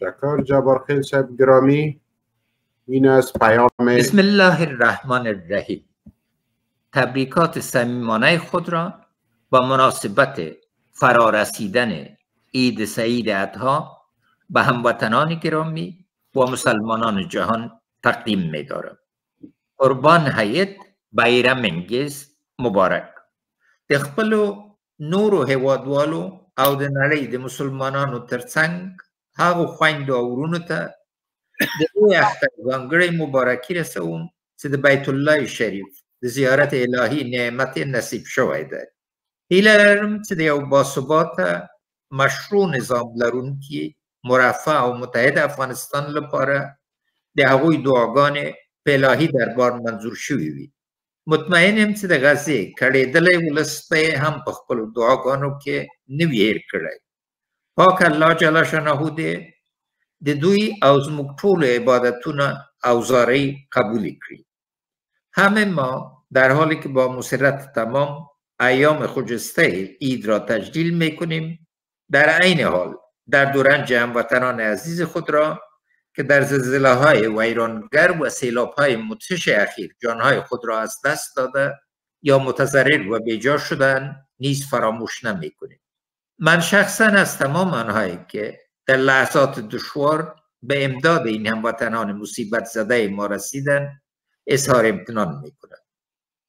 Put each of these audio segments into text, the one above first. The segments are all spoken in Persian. تشکر جبارخیل صاحب گرامی. این از پیام بسم الله الرحمن الرحیم. تبریکات صمیمانه خود را با مناسبت فرارسیدن عید سعید اضحی به هموطنان گرامی و مسلمانان جهان تقدیم می‌دارم. قربان حیات بایرام انگیز مبارک. د خپلو نورو هیوادوالو او د نړۍ د مسلمانانو ترڅنګ هغو خویندو او ورونو ته د لوی اختر ځانګړی مبارکي رسوم چې د بیت الله شریف د زیارت الهي نعمت نصیب شوی دی. هیله لرم چې د یو باثباته مشروع نظام لرونکي مرفع او متحد افغانستان لپاره د هغوی دعاګانې په الهي دربار منظور شوي وي. مطمئن هم چې د غزې کړېدلی ولس به هم په خپلو دعاګانو کې نه وي هېر کړی. پاک الله جل شانه دې د دوی او زموږ ټولو عبادتونه او زارۍ قبول کړي. همه ما در حالی که با مسرت تمام ایام خجسته عید را تجلیل میکنیم، در عین حال درد و رنج هموطنان عزیز خود را که در زلزله های ویرانگر و سیلاب های مدهش اخیر جانهای خود را از دست داده یا متضرر و بیجا شدن نیز فراموش نمی کنیم. من شخصا از تمام آنهایی که در لحظات دشوار به امداد این هموطنان مصیبت زده ما رسیدن اظهار امتنان می کنم.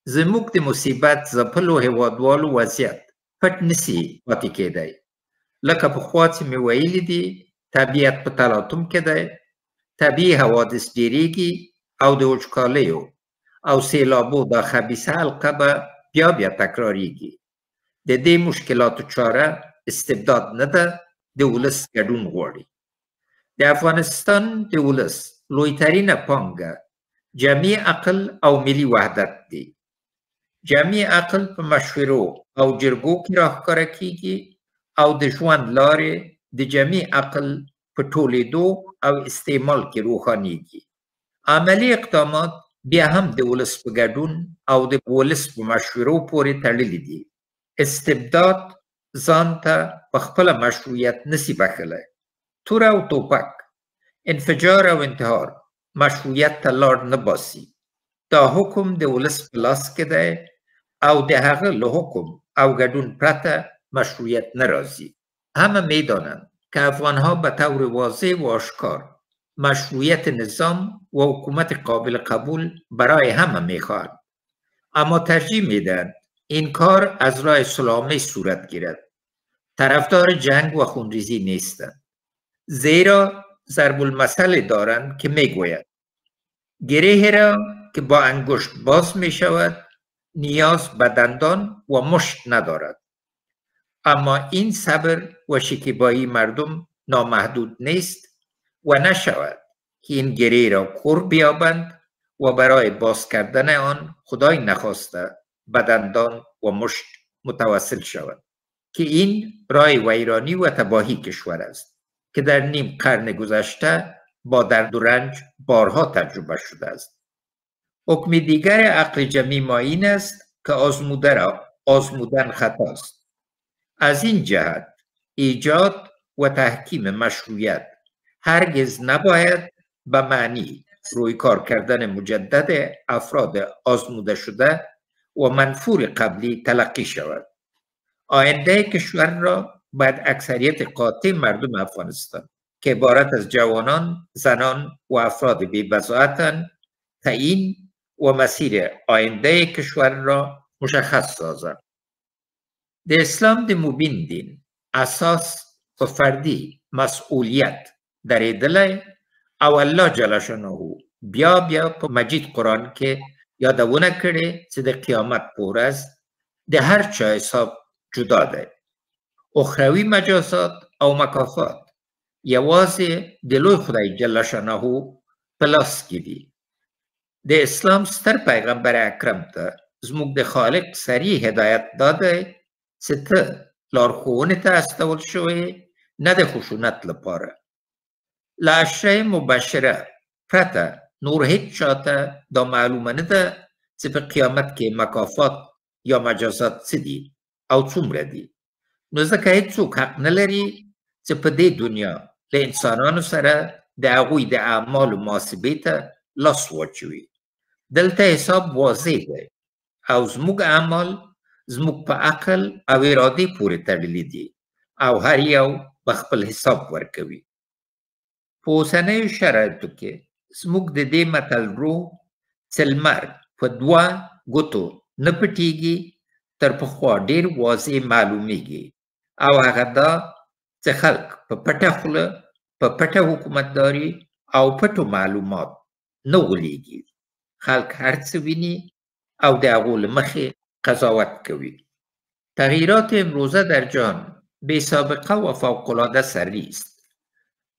زموږ د مصیبت زپل و هیوادوالو وضعیت پټ نسی پاتې کېدی. لکه پخوا چې مې ویلي دي طبیعت په تلاطم کې دی. طبیعي حوادث ډیریږي او د وچکالیو او سیلابو دا خبیثه حلقه به بیا بیا تکراریږي. د دې مشکلاتو چاره استبداد نه ده، د ولس ګډون غواړي. د افغانستان د ولس لویترینه پانګه جمعي عقل او ملي وحدت دی. جمعي عقل په مشورو او جرګو کې راښکاره کیږي او د ژوند لارې د جمعي عقل په ټولېدو او استعمال کې روښانیږي. عملي اقدامات بیا هم د ولس په ګډون او د ولس په مشورو پورې تړلي دي. استبداد ځان ته په خپله مشروعیت نسی بخلی. توره او توپک، انفجار او انتحار مشروعیت ته لار نه باسي. دا حکم د ولس په لاس کې دی او د هغه له حکم او ګډون پرته مشروعیت نه راځي. همه میدانند که افغانها به طور واضح و آشکار مشروعیت نظام و حکومت قابل قبول برای همه میخواهند، اما ترجیح میدن این کار از راه سلامی صورت گیرد. طرفدار جنگ و خونریزی نیستند، زیرا ضرب المثل دارند که میگوید گره را که با انگشت باز میشود نیاز به دندان و مشت ندارد. اما این صبر و شکیبایی مردم نامحدود نیست و نشود که این گری را کور بیابند و برای باز کردن آن خدای نخواسته بدندان و مشت متوسل شود، که این راه ویرانی و تباهی کشور است که در نیم قرن گذشته با درد و رنج بارها تجربه شده است. حکم دیگر عقل جمعی ما این است که آزمودن خطا است. از این جهت ایجاد و تحکیم مشروعیت هرگز نباید به معنی روی کار کردن مجدد افراد آزموده شده و منفور قبلی تلقی شود. آینده کشور را باید اکثریت قاطع مردم افغانستان که عبارت از جوانان، زنان و افراد بی‌بضاعتند تعیین و مسیر آینده کشور را مشخص سازند. د اسلام د مبین دین اساس په فردي مسئولیت درېدلی او الله جل شانه بیا بیا په مجید قرآن کې یادونه کړې چې د قیامت په ورځ د هر چا حساب جدا دی. اخروي مجازات او مکافات یوازې د لوی خدای جل شانه په لاس کې دي. د اسلام ستر پیغمبر اکرم ته زموږ د خالق صریح هدایت دادی چې ته لارښوونې ته استول شوې، نه د خشونت لپاره. له عشره مبشره پرته نور هیڅ چا ته دا معلومه نه ده چې په قیامت کې مکافات یا مجازات څه دي او څومره دي. نو ځکه هیڅوک حق نه لري چې په دې دنیا له انسانانو سره د هغوی د اعمالو محاسبې ته لاس واچوي. دلته حساب واضح دی او زموږ اعمال زموږ په عقل او ارادې پورې تړلي دي او هر یو به خپل حساب ورکوي. په اوسنیو شرایطو کې زموږ د دې متل روح چې لمر په دوه ګوتو نه پټېږي تر پخوا ډېر واضح معلومیږي، او هغه دا چې خلک په پټه خوله په پټه حکومتداري او پټو معلومات نه غولېږي. خلک هر څه ویني او د هغو له مخې قضاوت کوي. تغییرات امروزه در جهان بی سابقه و فوق‌العاده سریع است.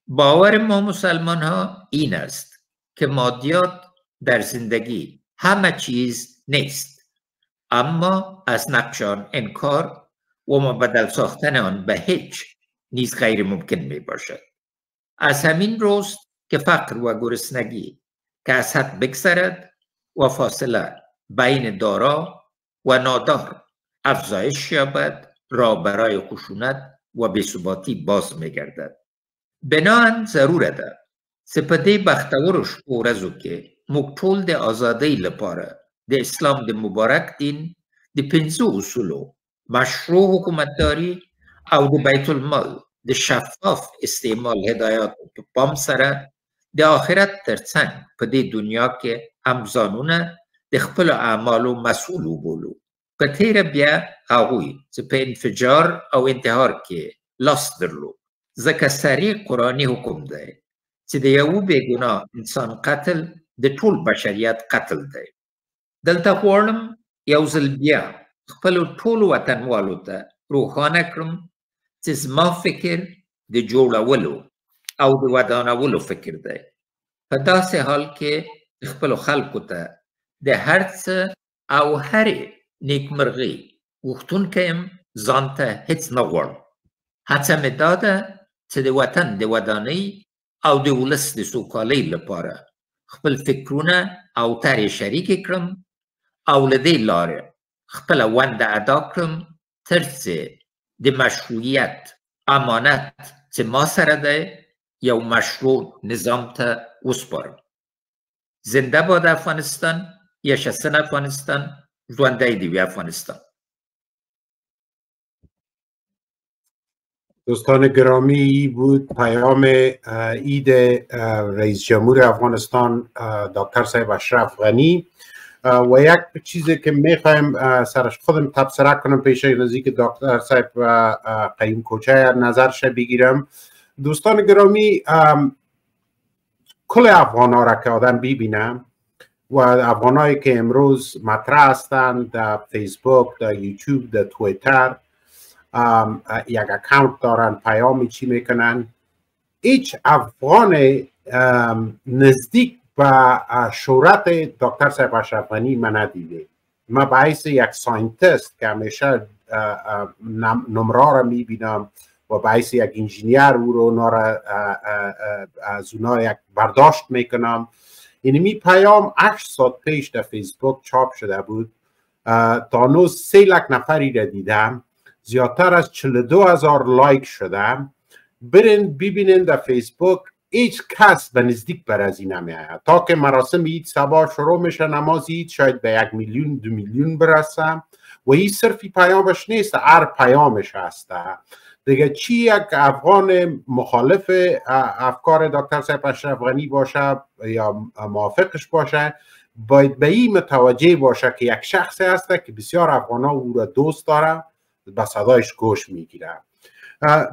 باور ما مسلمان ها این است که مادیات در زندگی همه چیز نیست، اما از نقش آن انکار و مبدل ساختن آن به هیچ نیز غیر ممکن می باشد. از همین روست که فقر و گرسنگی که از حد بگذرد و فاصله بین دارا و نادار افزایش یابد را برای خشونت و بی‌ثباتی باز می گردد. بنان ضروره ده چې په دې بختورو شپو ورځو کې موږ ټول د ازادۍ لپاره د اسلام د مبارک دین د 5 اصولو مشروع حکومتداري او د بیت المال د شفاف استعمال هدایات په پام سره د آخرت ترڅنګ په دې دنیا کې هم ځانونه د خپلو اعمالو مسؤول وبولو. په تیره بیا هغوی چې په انفجار او انتحار کې لاس درلود، ځکه سریع قرآني حکم دی چې د یوه بې ګناه انسان قتل د ټول بشریت قتل دی. دلته غواړم یو ځل بیا خپلو ټولو وطنوالو ته روښانه کړم چې زما فکر د جوړولو او د ودانولو فکر دی، په داسې حال کې خپلو خلکو ته د هر څه او هرې نیکمرغۍ غوښتونکی یم، ځان ته هیڅ نه غواړم. هڅه مې دا ده چې د وطن د ودانۍ او د ولس د سوکالۍ لپاره خپل فکرونه او ترې شریکې کړم او له دې لارې خپله ونده ادا کړم تر څو د مشروعیت امانت چې ما سره دی یو مشروع نظام ته وسپارم. زنده باد افغانستان، یشسن افغانستان، ژوندی دې وي افغانستان. دوستان گرامی، بود پیام عید رئیس جمهور افغانستان دکتر صاحب اشرف غنی. و یک چیزی که میخوایم سرش خودم تبصره کنم پیش نزدیک دکتر صاحب قیم کوچه نظرش بگیرم. دوستان گرامی، کل افغانها را که آدم ببینم و افغانهایی که امروز مطرح هستند در فیسبوک، در یوتیوب، در تویتر، یک اکاونت دارن، پیامی چی میکنن، هیچ افغان نزدیک به شهرت دکتر صاحب اشرف غنی من ندیده. من به حیث یک ساینتیست که همیشه نمره را میبینم و به حیث یک انجینیر او رو از اونا یک برداشت میکنم. اینمی پیام 8 ساعت پیش در فیسبوک چاپ شده بود، تا نو 3 لک نفری را دیدم، زیادتر از 42,000 لایک شدم. برین ببینین در فیسبوک هیچ کس به نزدیک بر از این نمیاد. تا که مراسم عید صبح شروع میشه، نماز عید، شاید به 1 میلیون 2 میلیون برسم. و این صرفی پیامش نیست، هر پیامش هست دیگه. چی یک افغان مخالف افکار دکتر صاحب اشرف غنی باشه یا موافقش باشه، باید به این متوجه باشه که یک شخصی هست که بسیار افغانا او را دوست داره، به صدایش گوش میگیرم.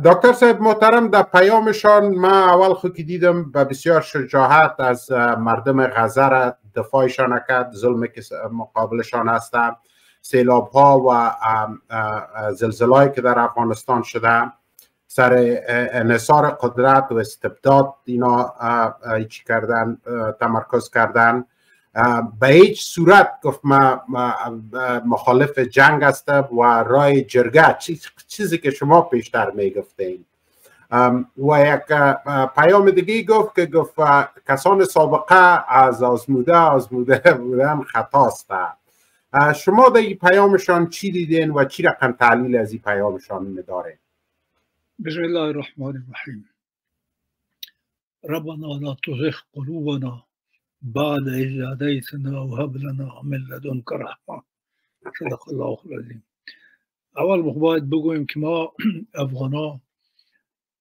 دکتر صاحب محترم در پیامشان من اول خود که دیدم به بسیار شجاعت از مردم غزه را دفاعشان کرد، ظلم که مقابلشان هستم، سیلاب ها و زلزله‌ای که در افغانستان شده، سر انحصار قدرت و استبداد اینا چی کردن، تمرکز کردن. به هیچ صورت گفت ما مخالف جنگ هستم و رای جرگه، چیزی که شما پیشتر میگفتین. و یک پیام دیگه گفت که گفت کسان سابقه از آزموده بودن خطاست. شما در این پیامشان چی دیدین و چی رقم تحلیل از این پیامشان دارین؟ بسم الله الرحمن الرحیم. ربنا لا تزغ قلوبنا بعد إذ هديتنا وهب لنا من لدنك رحمة. صدق الله العظيم. اول باید بگویم که ما افغانا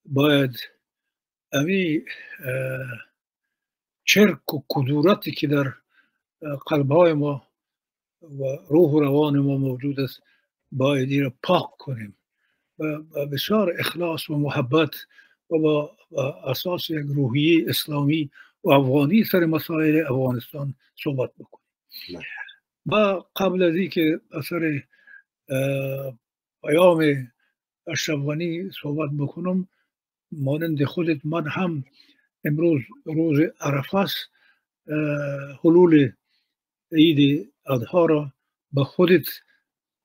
باید امی چرک و کدورتی که در قلبهای ما و روح و روان ما موجود است باید این را پاک کنیم و بسیار اخلاص و محبت و با اساس یک روحیه اسلامی و افغانی سر مسائل افغانستان صحبت بکنیم. ما قبل از اینکه اثر پیام اشرف غنی صحبت بکنم، مانند خودت من هم امروز روز عرفه است، حلول عید اضحی را به خودت،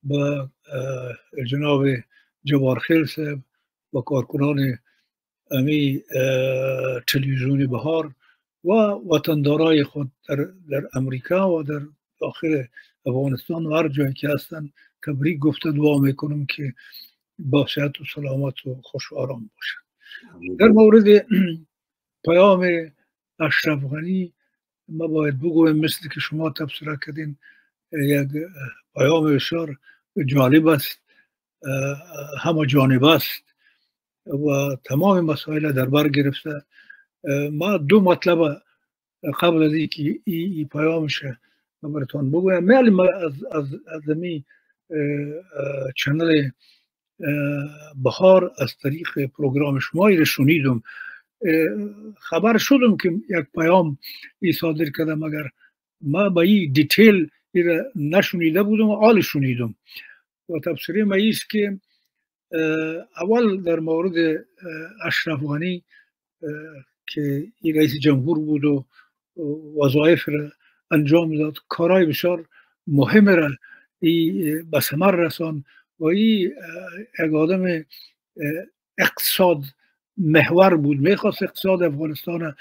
به جناب جبارخیل صاحب و کارکنان امی تلویزیون بهار و وطندارای خود در امریکا و در داخل افغانستان و هر جایی که هستند تبریک گفته، دعا میکنم که با صحت و سلامت و خوش و آرام باشند. در مورد پیام اشرف غنی ما باید بگویم مثل که شما تبصره کردین، یک پیام بسیار جالب است، همه جانب است و تمام مسائل در بر گرفته. ما دو مطلب قبل از اینکه ای پیامش براتون بگویم، معلوم از می چنل بهار از طریق پروگرام شما را شنیدم، خبر شدم که یک پیام ای صادر کرده، مگر ما به این دیتیل ای را نشنیده بودم، آل شنیدم و تبصره ما ایست که اول در مورد اشرف غنی که این رئیس جمهور بود و وظایف را انجام داد، کارهای بسیار مهم را به ثمر رسان و این یک آدم اقتصاد محور بود، میخواست اقتصاد افغانستان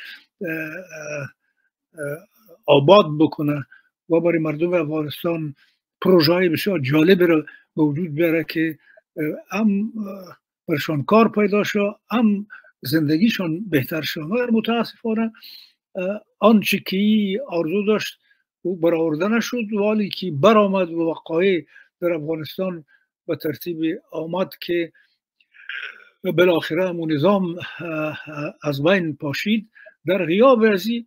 آباد بکنه و برای مردم افغانستان پروژه‌های بسیار جالب را به وجود بیاره که هم برشان کار پیدا شد، هم زندگیشان بهتر شد. مگر متاسفانه آنچه که آرزو داشت او برآورده نشد، ولی که برآمد و وقایع در افغانستان به ترتیب آمد که بالاخره همون نظام از بین پاشید. در غیاب از این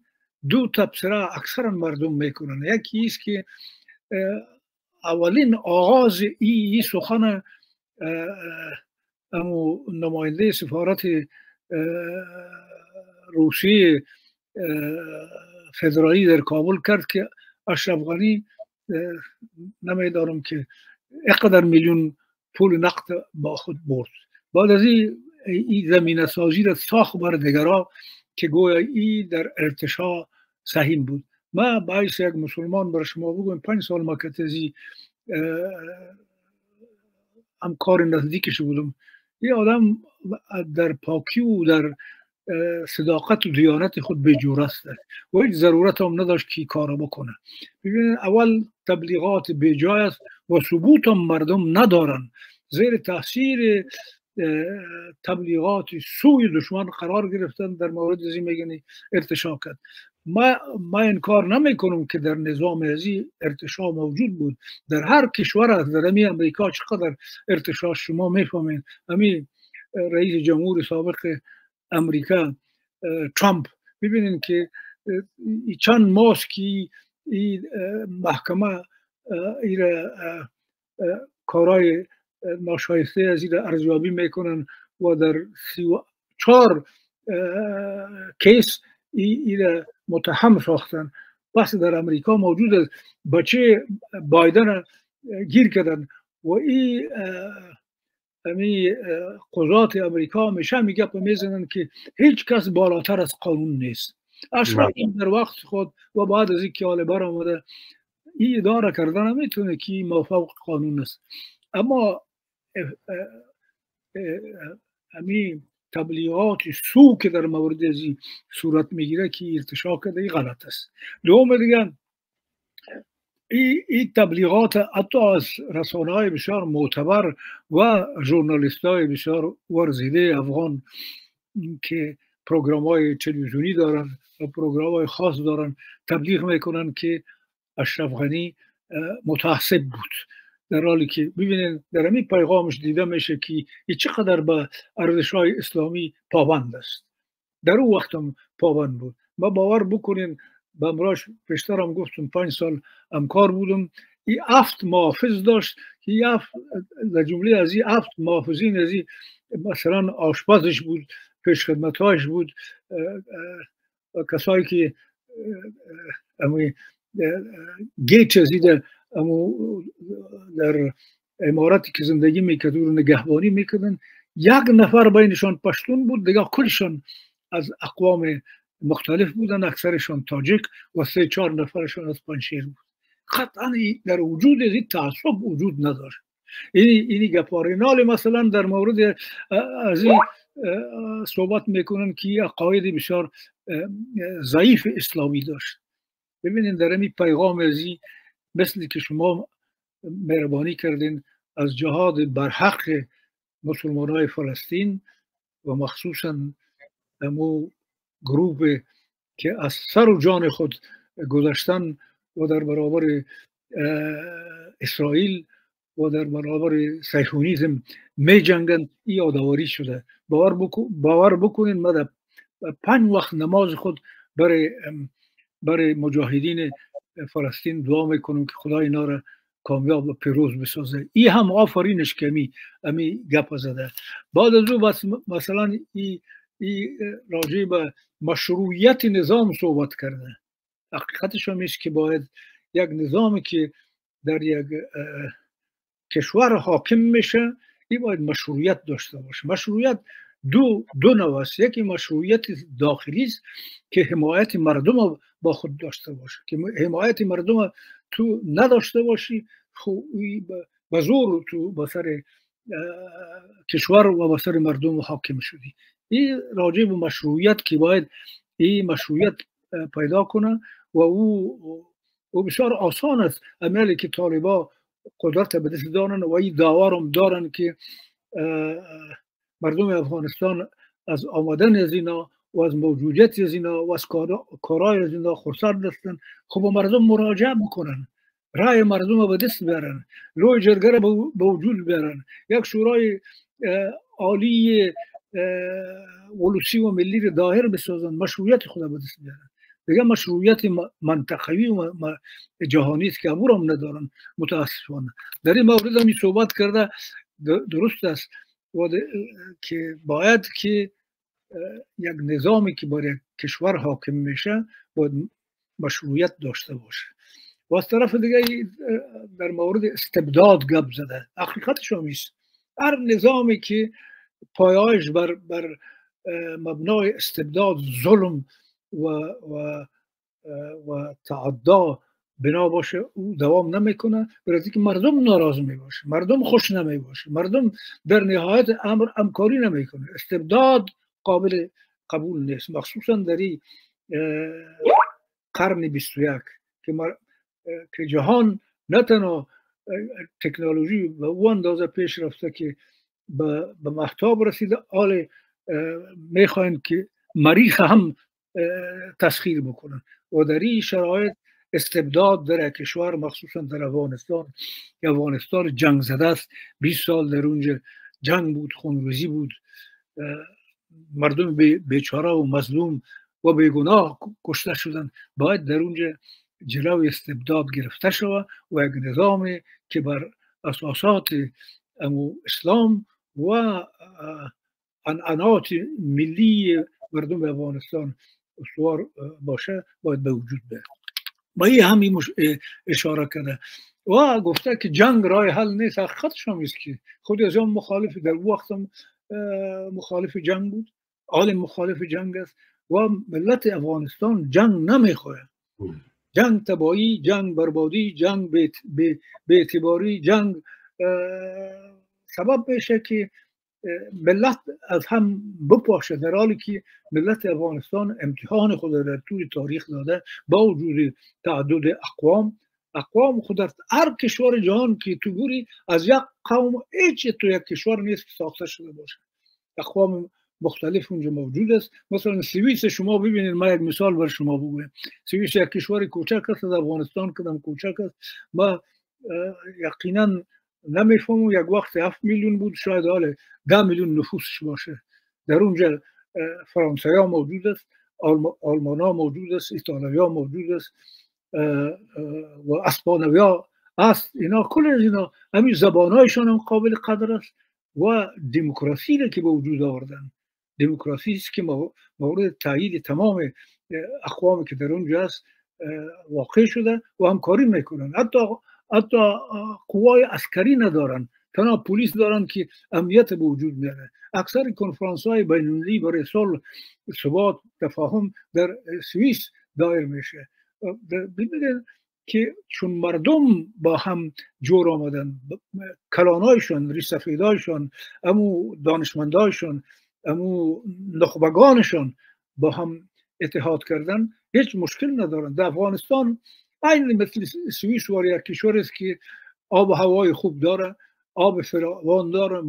دو تبصره اکثرا مردم میکنند، یکی ایست که اولین آغاز ای سخن نماینده سفارت روسیه فدرالی در کابل کرد که اشرف غنی نمیدارم که اقدر میلیون پول نقد با خود برد. بعد از این زمینه سازی را ساخت بر دیگرها که گویا این در ارتشا سهیم بود. ما باعث یک مسلمان برای شما بگویم، 5 سال ما کتزی همکار نزدیکش بودم، یه آدم در پاکی و در صداقت و دیانت خود به جور است و هیچ ضرورت هم نداشت که کارا بکنه. ببینید اول تبلیغات به جای است و ثبوت هم مردم ندارن، زیر تاثیر تبلیغات سوی دشمن قرار گرفتن. در مورد زی میگن ارتشا کرد، ما انکار نمی کنم که در نظام ازی ارتشا موجود بود، در هر کشور است. در امی امریکا چقدر ارتشا شما میفهمین، امی رئیس جمهور سابق امریکا ترامپ، ببینین که چند ماست که محکمه ایره کارای ناشایسته از ایره ارزیابی میکنن و در 34 کیس ایره متهم ساختن. بس در امریکا موجود است، بچه بایدن گیر کردن و این امی قضات امریکا همیشه میگه میزنن که هیچ کس بالاتر از قانون نیست. اشرف در وقت خود و بعد از اینکه حال بر آمده این اداره کردن نمیتونه که مافوق قانون است، اما امی تبلیغات سو که در مورد از این صورت میگیره که ارتشا کرده، این غلط است. دوم دیگه این تبلیغات حتی از رسانه های بسیار معتبر و ژورنالیست های بسیار ورزیده افغان که پروگرام‌های تلویزیونی دارن و پروگرام‌های خاص دارن، تبلیغ میکنن که اشرف غنی متعصب بود، در حالی که ببینید در همین پیغامش دیده میشه که چقدر به ارزش‌های اسلامی پابند است. در اون وقتم پابند بود. ما باور بکنین، به امراش پیشتر هم گفتم 5 سال همکار بودم، این 7 محافظ داشت که در جمله از این 7 محافظین از این مثلا آشپزش بود، پیشخدمتهاش بود، کسایی که گیت از این در اماراتی که زندگی میکرد و نگهبانی میکردن، 1 نفر بینشان پشتون بود، دیگه کلشان از اقوام مختلف بودن، اکثرشان تاجیک و 3-4 نفرشان از پنجشیر بود. قطعا در وجود این تعصب وجود نداشت. اینی گپارینال مثلا در مورد از این صحبت میکنن که عقاید بسیار ضعیف اسلامی داشت. ببینید در این پیغام ازی مثل که شما مهربانی کردین از جهاد برحق مسلمان های فلسطین و مخصوصا امو گروه که از سر و جان خود گذشتن و در برابر اسرائیل و در برابر صهیونیسم می جنگن، ای یادآوری شده. باور بکنین ما در 5 وقت نماز خود برای مجاهدین فلسطین دعا میکنم که خدا اینا را کامیاب و پیروز بسازه. ای هم آفرینش کمی امی گپ زده. بعد از او مثلا ای راجع به مشروعیت نظام صحبت کرده. حقیقتش هم است که باید یک نظامی که در یک کشور حاکم میشه، این باید مشروعیت داشته باشه. مشروعیت دو نوع است. یکی مشروعیت داخلی است که حمایت مردم با خود داشته باشه، که حمایت مردم تو نداشته باشی، به زور تو به سر کشور و به سر مردم حاکم شدی. این راجع به مشروعیت که باید این مشروعیت پیدا کنه و او بسیار آسان است. عملی که طالبان قدرت به دست دارن و این داورم دارن که مردم افغانستان از آمدن از اینا و از موجودیت از اینا و از کارهای از اینا خرسند هستن. خب مردم مراجعه بکنن، رای مردم رو به دست برن، لوی جرگه رو به وجود برن، یک شورای عالی ولوسی و ملی رو دایر بسازن، مشروعیت خدا به دست برن. دیگه مشروعیت منطقوی و جهانی است که امور هم ندارن متاسفانه. در این مورد همی صحبت کرده، درست است که باید که یک نظامی که برای کشور حاکم میشه باید مشروعیت داشته باشه. و از طرف دیگه در مورد استبداد گپ زده. حقیقتش هم است، هر نظامی که پایه‌اش بر مبنای استبداد، ظلم و تعدا بنا باشه، او دوام نمیکنه، برای اینکه مردم ناراض میباشه، مردم خوش نمیباشه، مردم در نهایت امر همکاری نمیکنه. استبداد قابل قبول نیست، مخصوصا در این قرن 21 که جهان نه تنها تکنولوژی به اون اندازه پیش رفته که به محتاب رسیده، حال میخواین که مریخ هم تسخیر بکنن. و در این شرایط استبداد در کشور مخصوصا در افغانستان جنگ زده است. 20 سال در اونجا جنگ بود، خونریزی بود، مردم بیچاره و مظلوم و بیگناه کشته شدن. باید در اونجا جلوی استبداد گرفته شود و یک نظام که بر اساسات اسلام و عنعنات ملی مردم افغانستان استوار باشه باید به وجود بیاد. با این همین اشاره کرده و گفته که جنگ راه حل نیست. حقیقتش هم است که خود از آن مخالف، در وقت هم مخالف جنگ بود، عالم مخالف جنگ است و ملت افغانستان جنگ نمیخواد. جنگ تباهی، جنگ بربادی، جنگ بی‌اعتباری، جنگ سبب میشه که ملت از هم بپاشه، در حالی که ملت افغانستان امتحان خود را در طول تاریخ داده با وجود تعدد اقوام خود. در هر کشور جهان که تو گوری از یک قوم هیچ تو یک کشور نیست که ساخته شده باشه. اقوام مختلف اونجا موجود است. مثلا سوئیس شما ببینید، من یک مثال بر شما بگویم. سوئیس یک کشور کوچک است، از افغانستان کدام کوچک است. ما یقینا نمیفهمم یک وقت 7 میلیون بود، شاید حال 10 میلیون نفوسش باشه. در اونجا فرانسوی ها موجود است، آلمان ها موجود است، ایتالوی ها موجود است و اسپانوی ها است. اینا کل از اینا همین زبان هایشان هم قابل قدر است و دموکراسی را که به وجود آوردن، دموکراسی است که مورد تایید تمام اقوامی که در اونجا است واقع شده و همکاری میکنن. حتی قوای عسکری ندارن، تنها پلیس دارن که امنیت به وجود میاره. اکثر کنفرانس های بین المللی برای صلح، ثبات، تفاهم در سوئیس دایر میشه. ببینید که چون مردم با هم جور آمدن، کلانایشان، ریسفیدایشان، امو دانشمندایشان، امو نخبگانشان با هم اتحاد کردن، هیچ مشکل ندارن. در افغانستان عین مثل سوئیس وار یک کشور است که آب و هوای خوب داره، آب فراوان داره.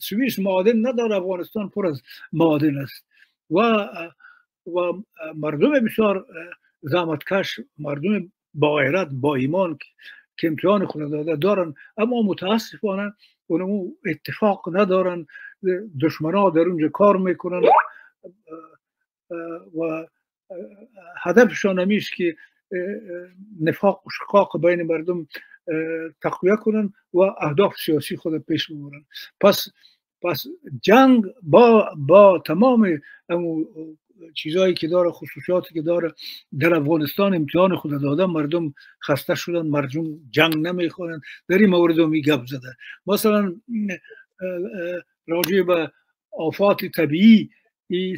سوئیس معادن نداره، افغانستان پر از معادن است و مردم بسیار زحمتکش، مردم با غیرت، با ایمان که امتحان خود داده دارن، اما متاسفانه اونمو اتفاق ندارن. دشمنا در اونجا کار میکنن و هدفشان همیشه که نفاق و شقاق بین مردم تقویه کنن و اهداف سیاسی خود پیش ببرن. پس جنگ با تمام چیزایی که داره، خصوصیاتی که داره، در افغانستان امتحان خود دادن. مردم خسته شدن، مردم جنگ نمیخورن. در این مورد می گپ زده. مثلا راجع به آفات طبیعی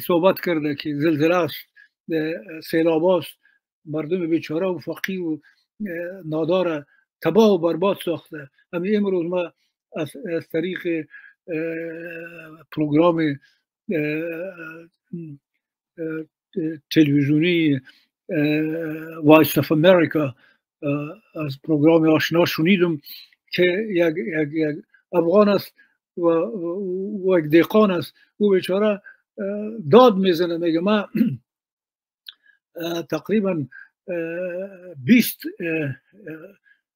صحبت کرده که زلزله است، سیلاب است، مردم بیچاره و فقیر و نادار تباه و برباد ساخته. همین امروز ما از طریق پروگرام تلویزیونی وایس آف امریکا، از پروگرام آشنا شنیدم که یک افغان است و یک دیقان است. او بیچاره داد میزنه، میگه من تقریبا 20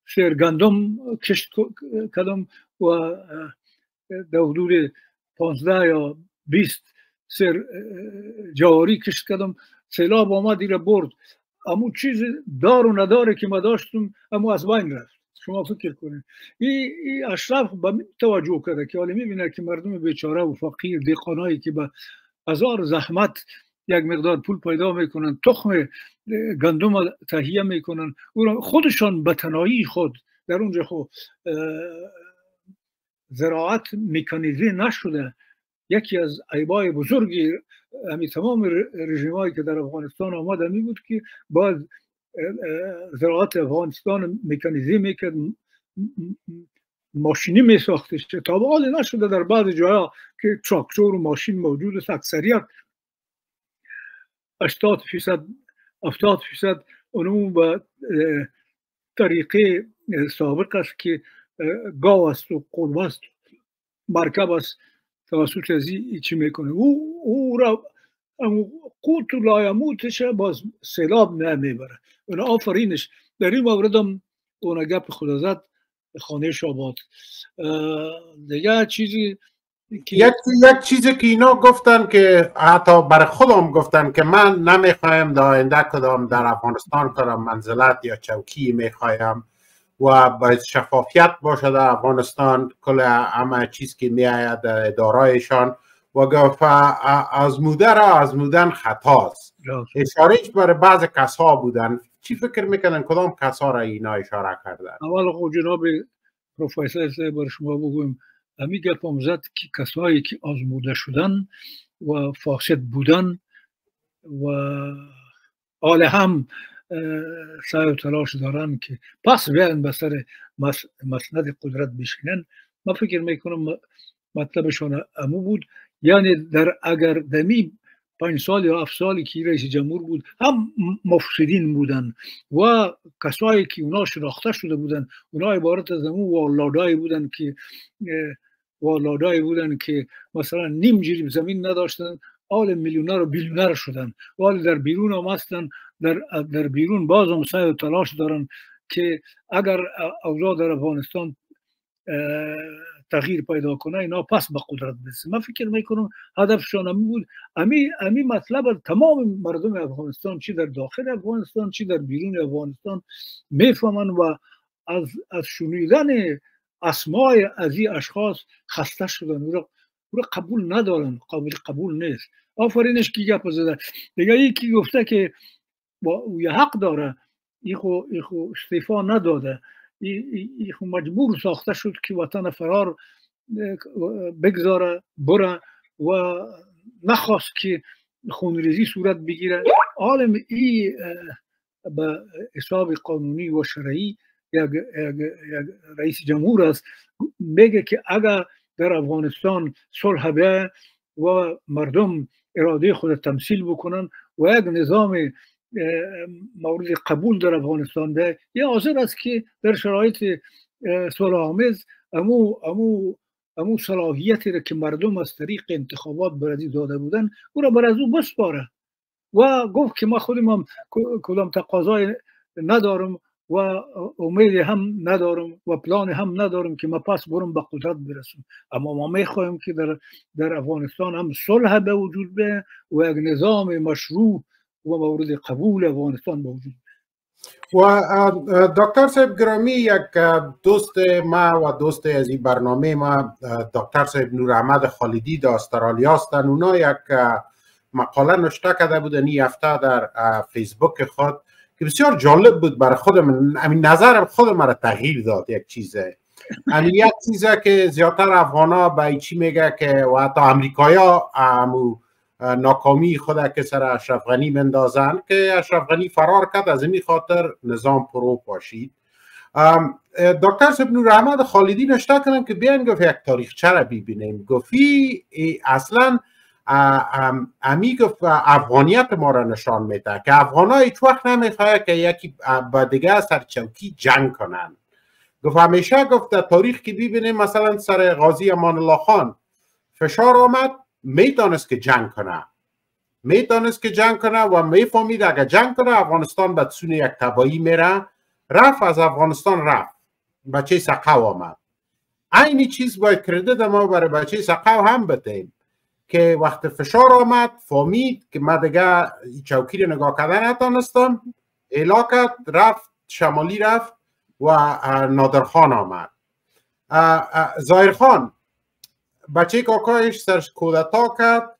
شیر گندم کشت کردم و در حدود 15 یا 20 سر جواری کشت کردم، سیلاب آمد دیره برد. اما چیز دار و نداره که ما داشتم اما از بین رفت. شما فکر کنید. این اشرف به توجه کرده که حالا میبینه که مردم بیچاره و فقیر، دیقانایی که به هزار زحمت یک مقدار پول پیدا میکنن، تخم گندم تهیه میکنن، خودشان به تنهایی خود در اونجا خود زراعت مکانیزه نشده. یکی از عیبای بزرگی همین تمام رژیمایی که در افغانستان آمده می بود که باز زراعت افغانستان مکانیزه میکرد، ماشینی می ساختش. تا به حال نشده در بعض جاها که تراکتور و ماشین موجود است. اکثریت 80%، 70% اونم به طریقه سابق است که گاو است و قلبه است، مرکب است، توسط از این چی میکنه. او را قوت و لایموتش باز سیلاب نمیبره. اونا آفرینش. در این مورد هم اونا گپ خدا زد، خانه شاباد دیگه. چیزی که یک چیزی که اینا گفتن که حتی بر خودم گفتن که من نمیخوایم در آینده کدام در افغانستان کدام منزلت یا چوکی میخوایم و باید شفافیت باشه در افغانستان، کل همه چیز که می آید در ادارایشان و گفت از مودر از مودن خطاست. اشارهش برای بعض کسا بودن. چی فکر میکنن کدام کسا را اینا اشاره کردن؟ اول خود جناب پروفیسر صاحب بر شما بگویم، همی گپم زد که کسایی که آزموده شدن و فاسد بودن و آل هم سعی و تلاش دارن که پس بیان به سر مسند قدرت بشینن، ما فکر میکنم مطلبشان امو بود. یعنی در اگر دمی 5 سال یا 7 سالی که رئیس جمهور بود، هم مفسدین بودن و کسایی که اونا شناخته شده بودن، اونا عبارت از امو والادایی بودن که والادایی بودن که مثلا نیم جریب زمین نداشتن، آل میلیونر و بیلیونر شدن، ولی در بیرون هم هستن، در بیرون باز هم سعی و تلاش دارن که اگر اوضاع در افغانستان تغییر پیدا کنه اینا پس به قدرت برسه. من فکر میکنم هدفشان هم بود امی مطلب تمام مردم افغانستان، چی در داخل افغانستان چی در بیرون افغانستان، میفهمن و از شنیدن اسمای از این اشخاص خسته شدن، او را قبول ندارن، قابل قبول نیست. آفرینش کی گپ زده دیگه، یکی گفته که او حق داره، ایخو استعفا نداده، ایخو مجبور ساخته شد که وطن فرار بگذاره بره و نخواست که خونریزی صورت بگیره. عالم ای به حساب قانونی و شرعی یک رئیس جمهور است، میگه که اگر در افغانستان صلح بیاید و مردم اراده خود تمثیل بکنن و یک نظام مورد قبول در افغانستان بیاید، یه حاضر است که در شرایط صلح آمیز امو صلاحیتی را که مردم از طریق انتخابات برای داده بودن او را برای او بسپاره و گفت که ما خودم کدام تقاضای ندارم و امید هم ندارم و پلان هم ندارم که ما پس برم به قدرت برسم، اما ما میخوایم که در افغانستان هم صلح به وجود بیاید و یک نظام مشروع و مورد قبول افغانستان به وجود بیاید. و دکتر صاحب گرامی، یک دوست ما و دوست از این برنامه ما دکتر صاحب نور احمد خالدی در استرالیا هستند، اونا یک مقاله نوشته کرده بودن این هفته در فیسبوک خود که بسیار جالب بود برای خودم، همین نظرم خودم را تغییر داد. یک چیزه یک چیزه که زیادتر افغانا به چی میگه که و حتی امریکایی ها ناکامی خود که سر اشرف غنی مندازن که اشرف غنی فرار کرد، از این خاطر نظام پرو پاشید. دکتر صاحب نور احمد خالدی نوشته کردن که بیاین گفت یک تاریخچه را ببینیم، گفتی اصلا امی گفت افغانیت ما را نشان میده که افغان ها هیچ وقت نمیخواد که یکی با دیگه سرچوکی جنگ کنن. گفت همیشه گفت در تاریخ که ببینیم مثلا سر غازی امان الله خان فشار آمد، میدانست که جنگ کنه، میدانست که جنگ کنه و میفهمید اگر جنگ کنه افغانستان به سوی یک تباهی میره، رفت از افغانستان رفت، بچه سقو آمد. این چیز باید کردید ما برای بچه سقو هم بدهیم که وقت فشار آمد فهمید که من دیگه چوکی رو نگاه کردن نتانستم، علاقت رفت شمالی رفت و نادر خان آمد. ظاهر خان بچه کاکایش سر کودتا کرد،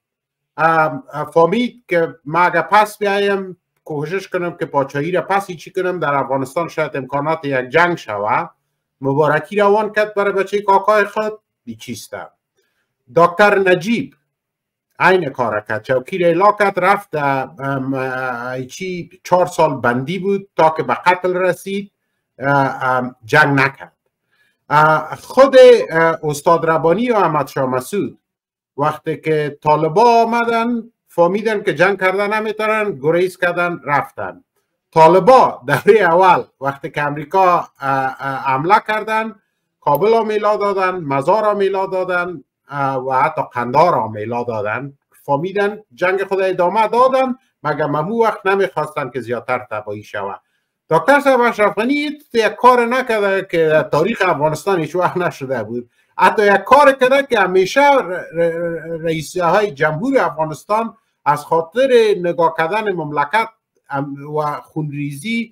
فهمید که من اگه پس بیایم کوشش کنم که پاچایی را پس چی کنم در افغانستان شاید امکانات یک جنگ شود، مبارکی روان کرد برای بچه کاکای خود بیچیستم. دکتر نجیب این کار کرد، چوکی را اعلا کرد، رفت چی 4 سال بندی بود تا که به قتل رسید، جنگ نکرد. خود استاد ربانی و احمد شاه مسعود وقتی که طالبا آمدن فهمیدن که جنگ کردن نمیتونن، گریز کردن رفتن. طالبا دوره اول وقتی که امریکا حمله کردن کابل را میلا دادن، مزار را میلا دادن و حتی قندار را میلا دادن، فهمیدن جنگ خود ادامه دادن مگر ممو وقت نمیخواستن که زیادتر تباهی شود. دکتر صاحب اشرف غنی یک کار نکرده که تاریخ افغانستان هیچ وقت نشده بود، حتی یک کار کرده که همیشه رئیس‌های جمهور افغانستان از خاطر نگاه کردن مملکت و خونریزی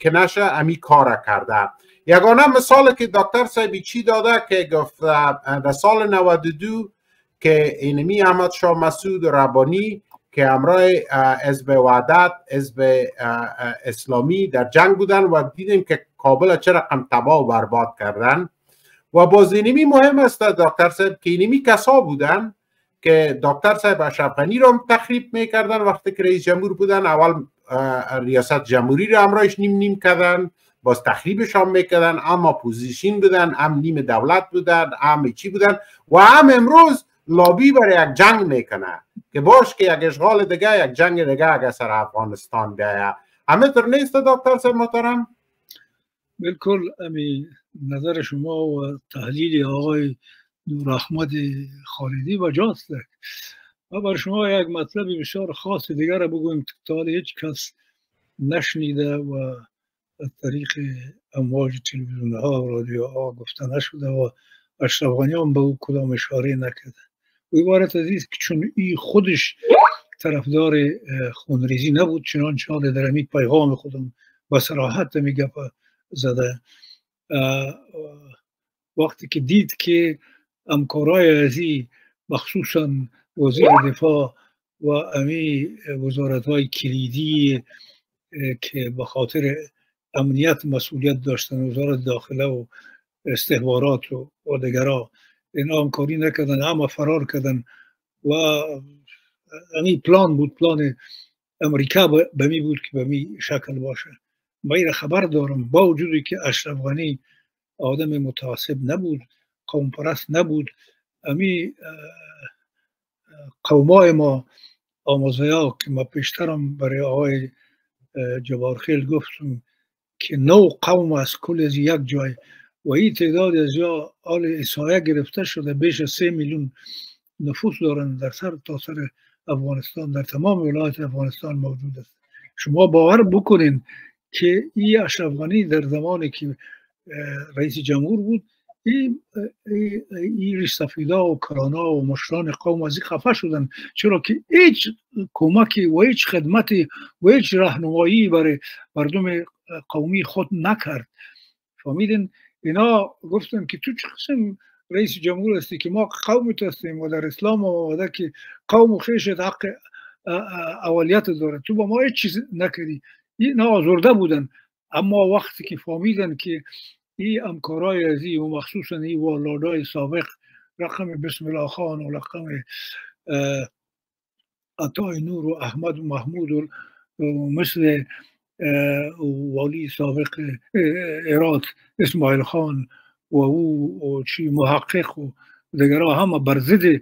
که نشه امی کار کرده. یگانه مثال که دکتر صاحب چی داده که گفت در سال 92 که اینمی احمد شاه مسعود و ربانی که امرای حزب وحدت حزب اسلامی در جنگ بودن و دیدیم که کابل چه رقم تباه و برباد کردن. و باز اینمی مهم است دکتر صاحب که اینمی کسا بودن که دکتر صاحب اشرف غنی رو تخریب میکردن وقتی که رئیس جمهور بودن، اول ریاست جمهوری رو امرایش نیم نیم کردن، باز تخریبش هم میکردن، هم اپوزیشن بودن، هم نیم دولت بودن، هم چی بودن و هم امروز لابی برای یک جنگ میکنه که باش که یک اشغال دیگه یک جنگ دیگه اگه سر افغانستان بیاید. همه طور نیست دکتر صاحب محترم؟ بالکل، نظر شما و تحلیل آقای نور احمد خالدی و جاست. ما بر شما یک مطلب بسیار خاص دیگر را بگویم تا هیچ کس نشنیده و از طریق امواج تلویزیون ها و رادیو ها گفته نشده و اشرف غنی هم به او کدام اشاره نکرده. او عبارت از است که چون ای خودش طرفدار خونریزی نبود چنانچه حال در امی پیغام خودم با صراحت میگه زده. وقتی که دید که همکارای ازی مخصوصا وزیر دفاع و امی وزارت های کلیدی که به خاطر امنیت مسئولیت داشتن، وزارت داخله و استخبارات و دیگرها، اینا همکاری نکردن، همه فرار کردن و امی پلان بود، پلان امریکا به می بود که به می شکل باشه. من این خبر دارم با وجودی که اشرف غنی آدم متعصب نبود، قوم پرست نبود، امی قومای ما آموزه ها که ما پیشترم برای آقای جبارخیل گفتم که 9 قوم از کل از یک جای و این تعداد از یا آل احصایه گرفته شده بیش از 3 میلیون نفوس دارند در سر تا سر افغانستان، در تمام ولایت افغانستان موجود است. شما باور بکنین که این اشرف غنی در زمانی که رئیس جمهور بود این ریش سفیدا و کرانا و مشران قوم از این خفه شدن، چرا که هیچ کمکی و هیچ خدمتی و هیچ راهنمایی برای مردم قومی خود نکرد. فهمیدین؟ اینا گفتن که تو چه قسم رئیس جمهور هستی که ما قومت هستیم و در اسلام آمده که قوم و خیشت حق اولیت داره، تو با ما هیچ چیز نکردی. اینا آزرده بودن. اما وقتی که فهمیدن که این امکارای ازی و مخصوصا این والادای سابق رقم بسم الله خان و رقم عطا نور و احمد و محمود و مثل والی سابق هرات اسماعیل خان و او چی محقق و دیگرها همه بر ضد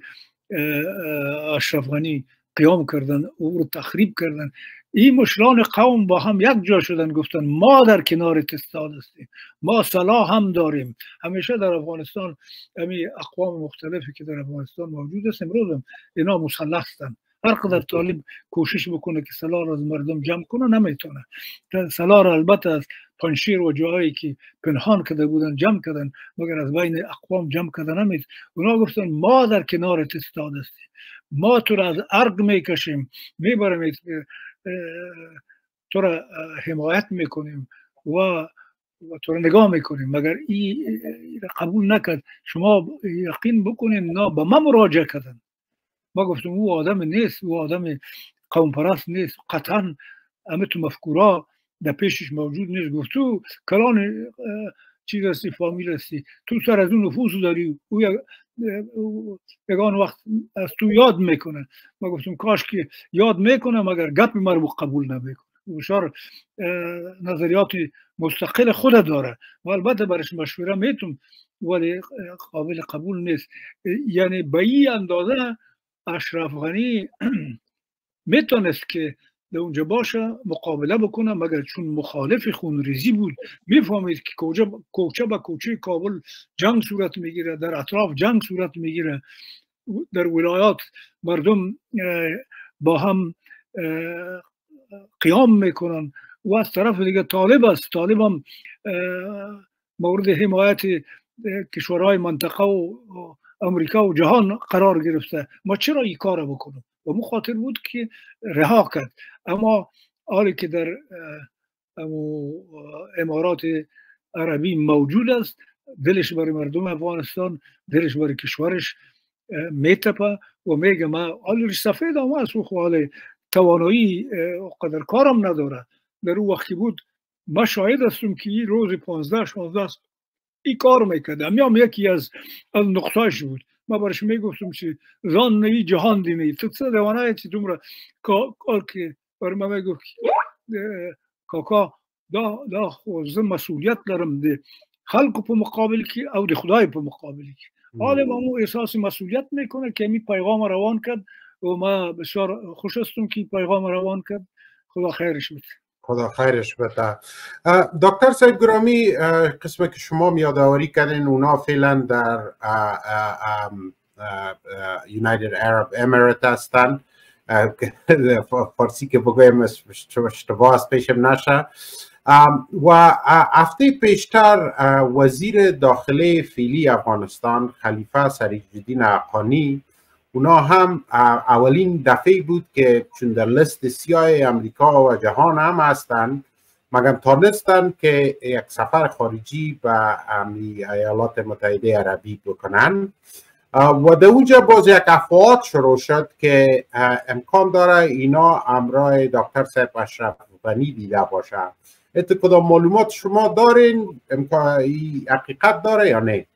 اشرف غنی قیام کردن، او رو تخریب کردن. این مشران قوم با هم یک جا شدن، گفتن ما در کنار تستاد هستیم، ما سلاح هم داریم. همیشه در افغانستان همین اقوام مختلفی که در افغانستان موجود است امروز هم اینا مسلح هستند. هر قدر طالب کوشش بکنه که سلاح را از مردم جمع کنه نمیتونه. سلاح را البته از پنجشیر و جاهایی که پنهان کرده بودن جمع کردن، مگر از بین اقوام جمع کرده نمیتونه. اونا گفتن ما در کنار تستاد هستیم، ما تو را از ارگ میکشیم، میبریم، تو را حمایت میکنیم و تو را نگاه میکنیم. مگر این قبول نکرد. شما یقین بکنین نه به ما مراجعه کردن. ما گفتم او آدم نیست، او آدم قوم پرست نیست، قطعا همه تو مفکورا در پیشش موجود نیست. گفت تو کلان چیز هستی، فامیل هستی، تو سر از اون نفوس داری، او یگان وقت از تو یاد میکنه. ما گفتم کاش که یاد میکنه مگر گپ ما رو قبول نمیکنه. او شار نظریات مستقل خود داره و البته برش مشوره میتونم ولی قابل قبول نیست. یعنی به این اندازه اشرف غنی میتونست که در اونجا باشه مقابله بکنه، مگر چون مخالف خونریزی بود میفهمید که کوچه به کوچه کابل جنگ صورت میگیره، در اطراف جنگ صورت میگیره، در ولایات مردم با هم قیام میکنن و از طرف دیگه طالب است، طالب هم مورد حمایت کشورهای منطقه و امریکا و جهان قرار گرفته. ما چرا این کار بکنم؟ و مو خاطر بود که رها کرد. اما حالی که در امارات عربی موجود است، دلش برای مردم افغانستان، دلش برای کشورش میتپه و میگه ما حالی سفید هم هست و حالی توانایی قدر کارم نداره. در اون وقتی بود ما شاهد هستم که این روز 15-16 این کار میکرد. همیام یکی از نقطهاش بود. ما برش میگفتم چی زن ای جهان دینی تو چه دوانایی چی دومره کار که بر ما میگفت کاکا دا خوزم مسئولیت دارم ده خلق په مقابل کی او ده خدای په مقابل کی. حالا ما مو احساس مسئولیت میکنه که می پیغام روان کرد و ما بسیار خوشستم که پیغام روان کرد. خدا خیرش بده. خدا خیرش بده. دکتر صاحب گرامی، قسمه که شما میاداوری کردین اونا فعلا در یونایتد عرب امارات هستن، فارسی که بگویم اشتباه است پیشم نشه. و هفته پیشتر وزیر داخلی فعلی افغانستان خلیفه سراجالدین حقانی، اونا هم اولین دفعه بود که چون در لیست سیاه امریکا و جهان هم هستن، مگم تانستن که یک سفر خارجی به ایالات متحده عربی بکنن و در اونجا باز یک افواج شروع شد که امکان داره اینا همراه دکتر صاحب اشرف غنی دیده باشه. کدام معلومات شما دارین؟ حقیقت داره یا نه؟